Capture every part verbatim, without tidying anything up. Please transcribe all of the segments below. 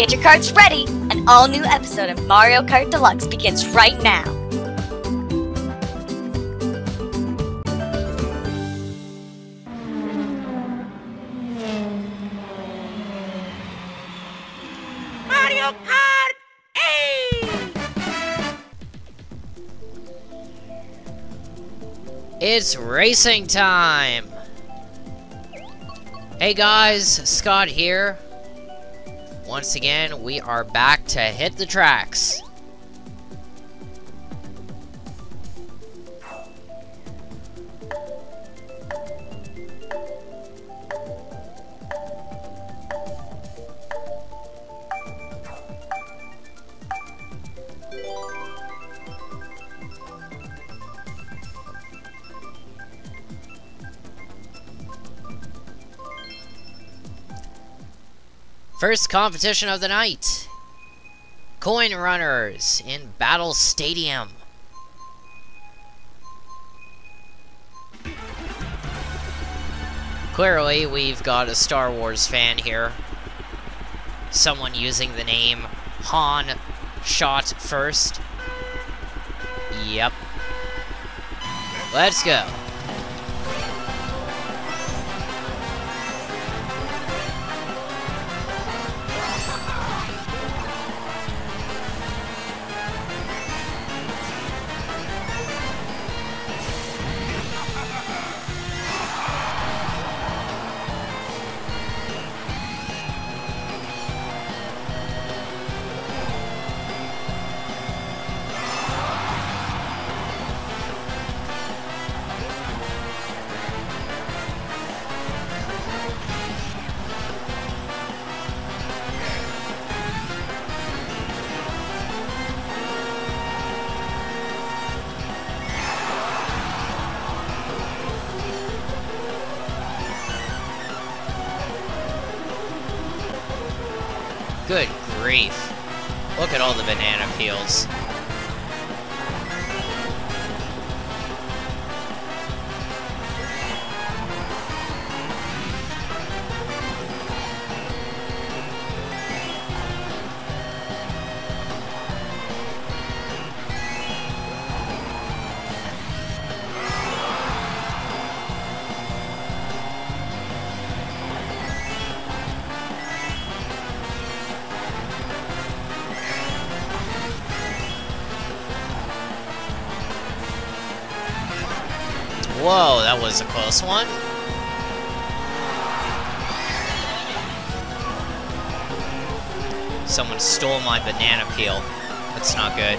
Get your carts ready! An all-new episode of Mario Kart Deluxe begins right now! Mario Kart eight! It's racing time! Hey guys, Scott here. Once again, we are back to hit the tracks. First competition of the night, Coin Runners in Battle Stadium. Clearly, we've got a Star Wars fan here. Someone using the name Han Shot First. Yep. Let's go. Good grief. Look at all the banana peels. Whoa, that was a close one. Someone stole my banana peel. That's not good.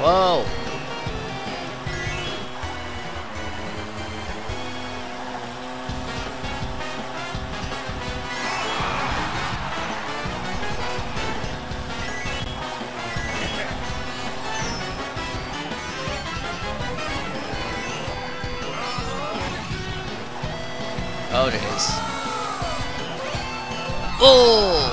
Whoa. Oh, it is. Oh!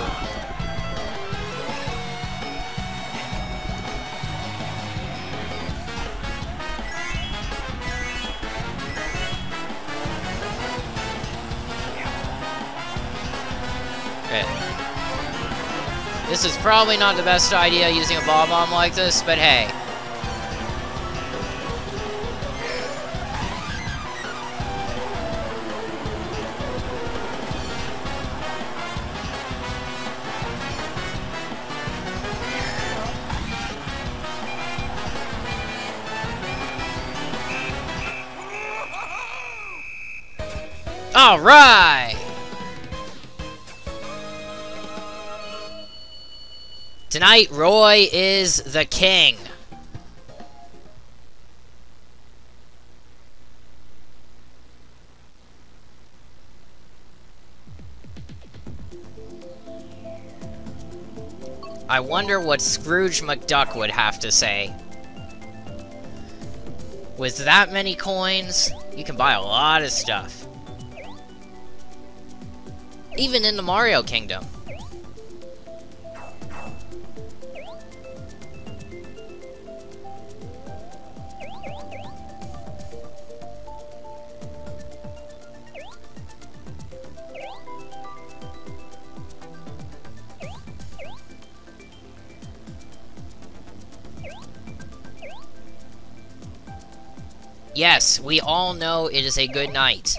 Okay. This is probably not the best idea using a bomb-bomb like this, but hey. All right! Tonight, Roy is the king. I wonder what Scrooge McDuck would have to say. With that many coins, you can buy a lot of stuff. Even in the Mario Kingdom. Yes, we all know it is a good night.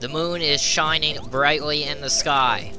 The moon is shining brightly in the sky.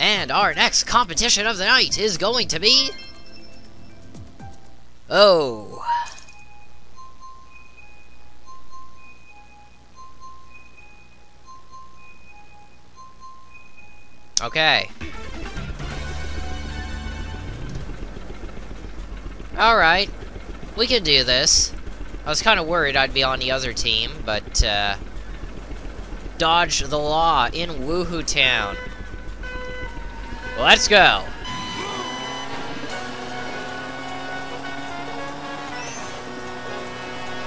And our next competition of the night is going to be... Oh... Okay. Alright. We can do this. I was kind of worried I'd be on the other team, but, uh... dodge the law in Wuhu Town. Let's go!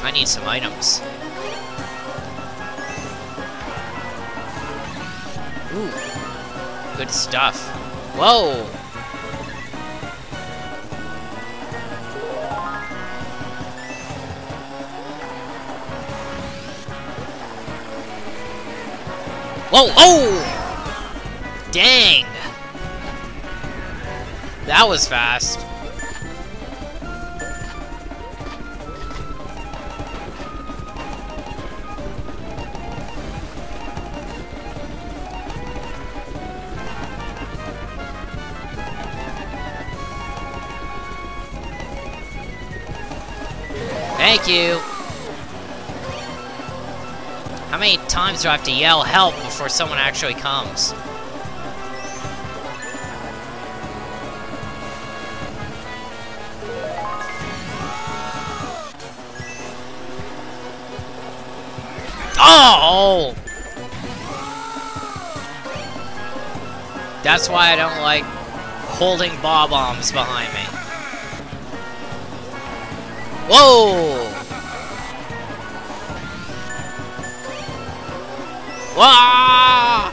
I need some items. Ooh. Good stuff. Whoa! Whoa! Oh! Dang! That was fast. Thank you. How many times do I have to yell help before someone actually comes? Oh! That's why I don't like holding bob-ombs behind me. Whoa! Wah!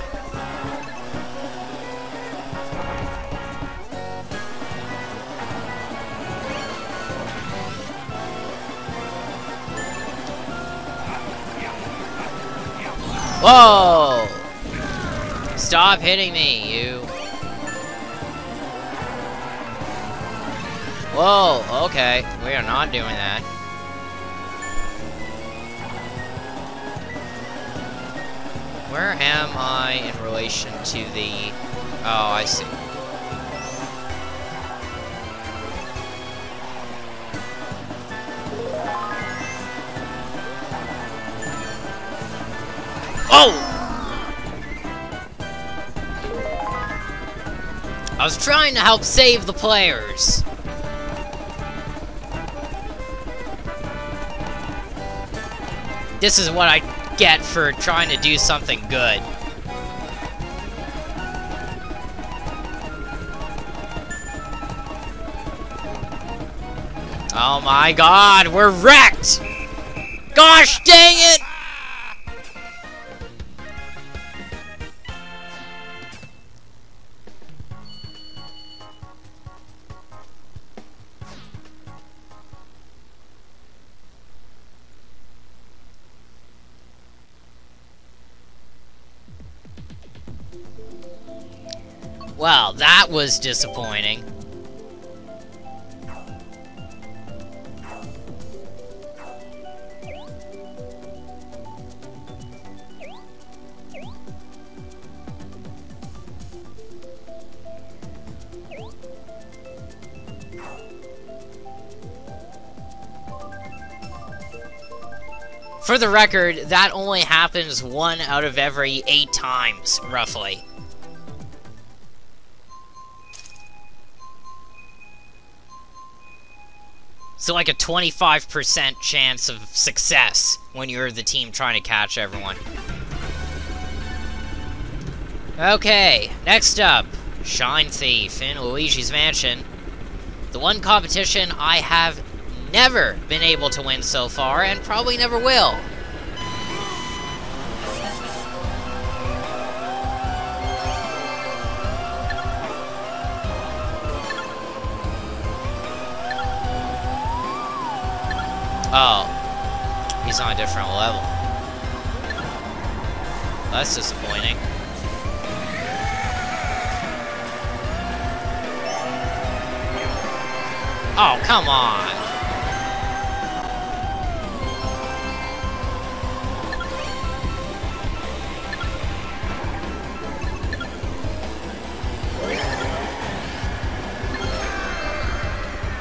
Whoa! Stop hitting me, you. Whoa, okay. We are not doing that. Where am I in relation to the... Oh, I see. Oh! I was trying to help save the players. This is what I get for trying to do something good. Oh my god, we're wrecked! Gosh dang it! Well, that was disappointing. For the record, that only happens one out of every eight times, roughly. So like a twenty-five percent chance of success when you're the team trying to catch everyone. Okay, next up, Shine Thief in Luigi's Mansion. The one competition I have never been able to win so far, and probably never will. Oh, he's on a different level. That's disappointing. Oh, come on!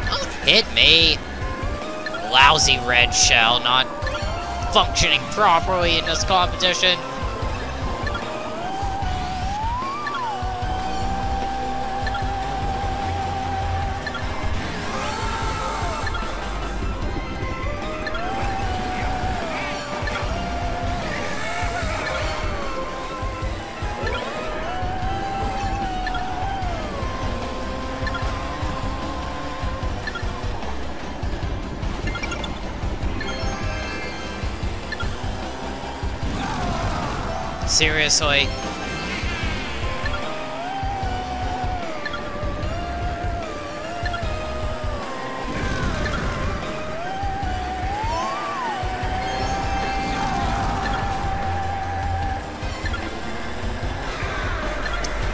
Don't hit me! Lousy red shell, not functioning properly in this competition. Seriously?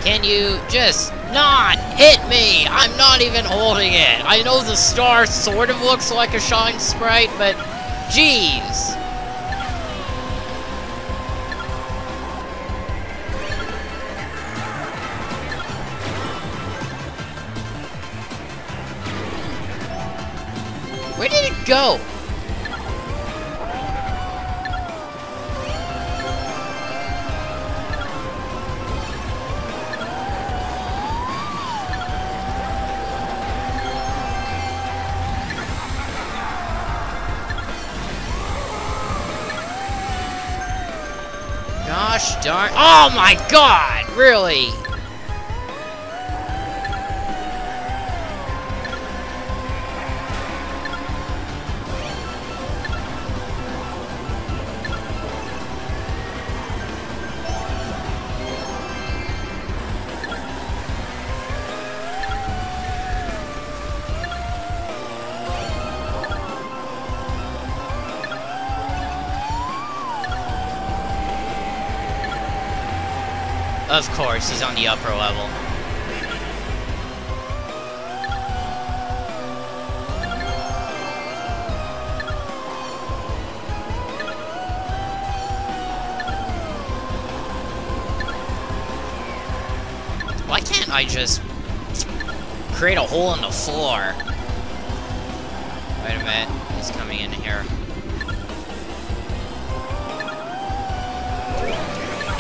Can you just not hit me? I'm not even holding it. I know the star sort of looks like a shine sprite, but geez. Where did it go? Gosh darn. Oh my God! Really? Of course, he's on the upper level. Why can't I just create a hole in the floor? Wait a minute, he's coming in here.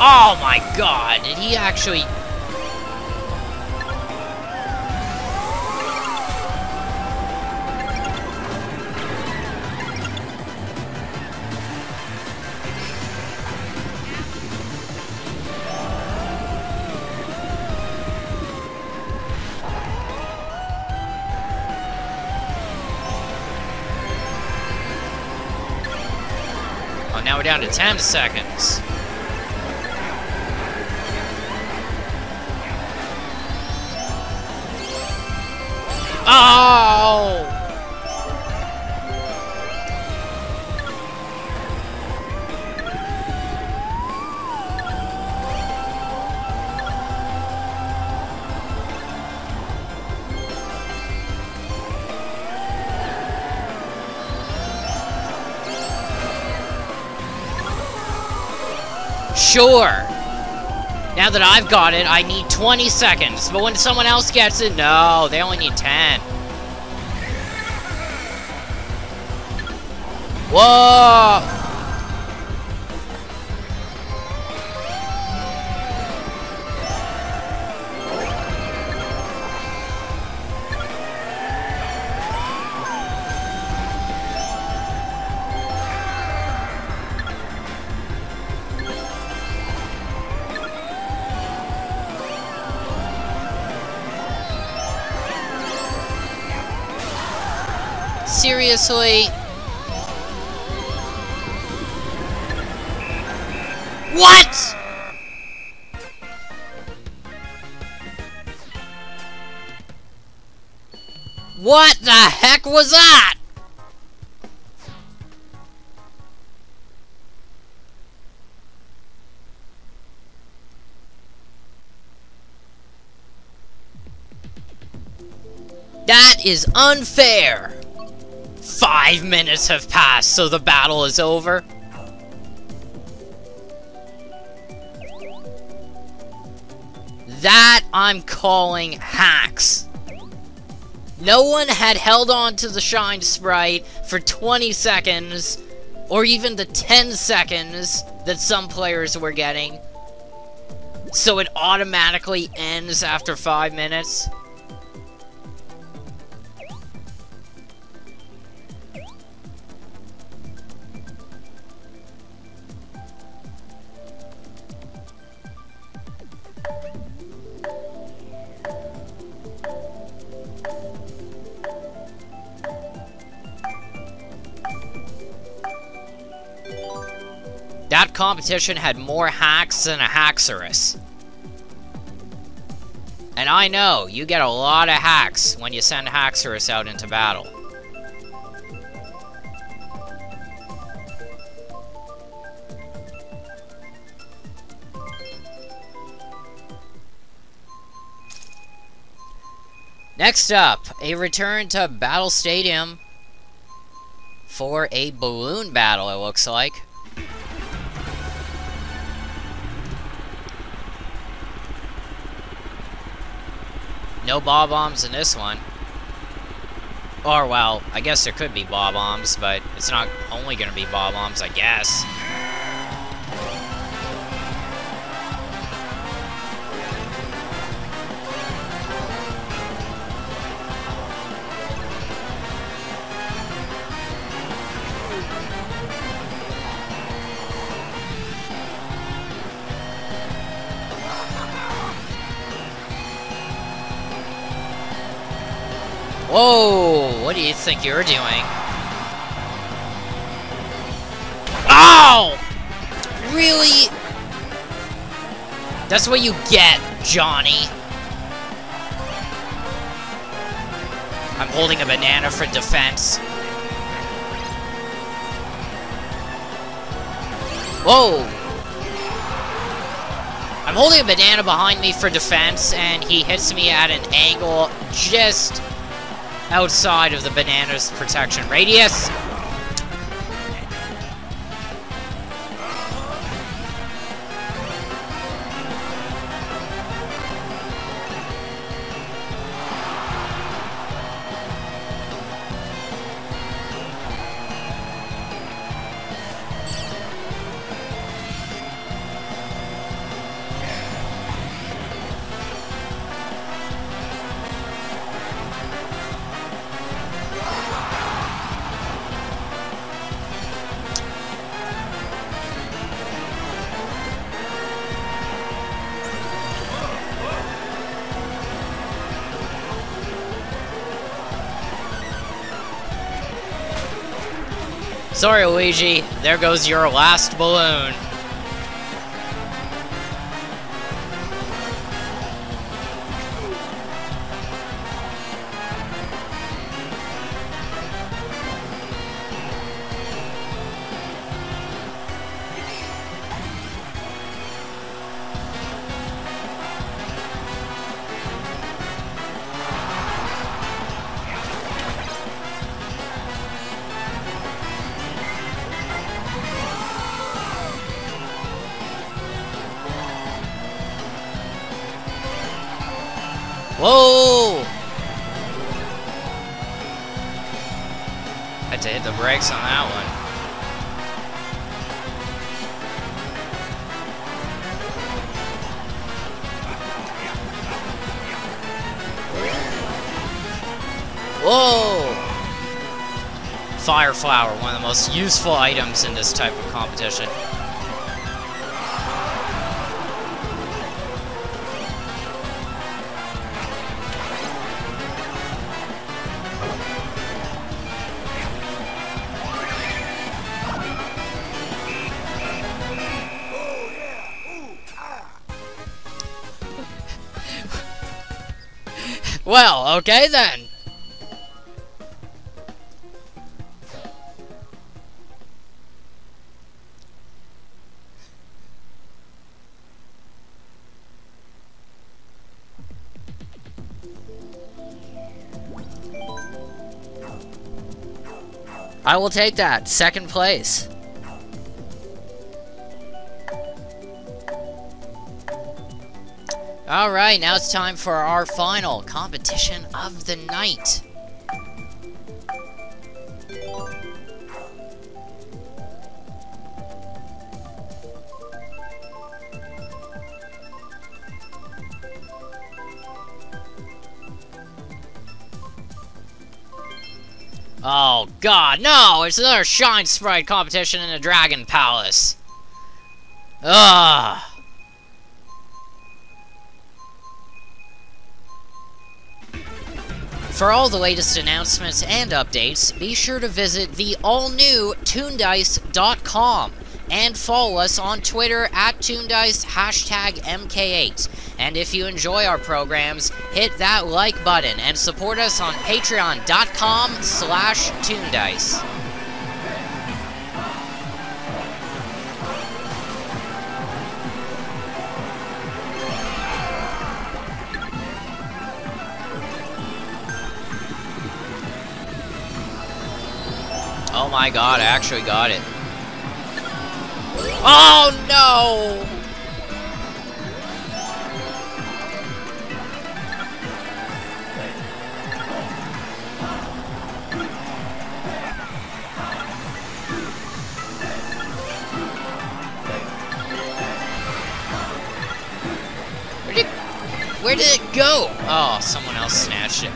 Oh my God, did he actually... Oh, now we're down to ten seconds. Oh! Sure! Now that I've got it, I need twenty seconds, but when someone else gets it, no, they only need ten. Whoa! Seriously? What?! What the heck was that?! That is unfair! Five minutes have passed, so the battle is over. That I'm calling hacks. No one had held on to the shine sprite for twenty seconds, or even the ten seconds that some players were getting. So it automatically ends after five minutes. That competition had more hacks than a Haxorus. And I know, you get a lot of hacks when you send Haxorus out into battle. Next up, a return to Battle Stadium for a balloon battle, it looks like. No bob bombs in this one. Or, well, I guess there could be bob bombs, but it's not only gonna be bob bombs, I guess. Whoa, what do you think you're doing? Ow! Really? That's what you get, Johnny. I'm holding a banana for defense. Whoa! I'm holding a banana behind me for defense, and he hits me at an angle just outside of the banana's protection radius. Sorry, Luigi. There goes your last balloon. Whoa! Had to hit the brakes on that one. Whoa! Fire flower, one of the most useful items in this type of competition. Well, okay then. I will take that. Second place. Alright, now it's time for our final competition of the night. Oh god, no! It's another Shine Sprite competition in the Dragon Palace. Ugh! For all the latest announcements and updates, be sure to visit the all-new toondice dot com and follow us on Twitter at toondice, hashtag M K eight. And if you enjoy our programs, hit that like button and support us on patreon dot com slash toondice. Oh my god, I actually got it. Oh no! Where did, where did it go? Oh, someone else snatched it.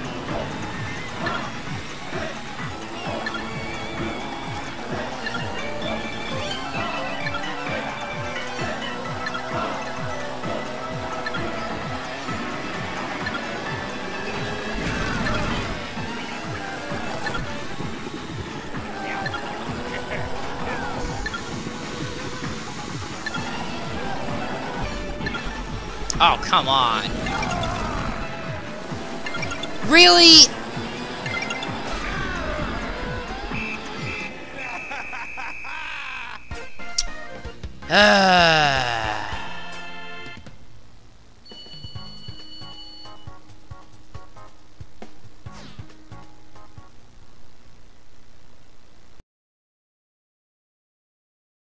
Oh, come on. Really? Ah.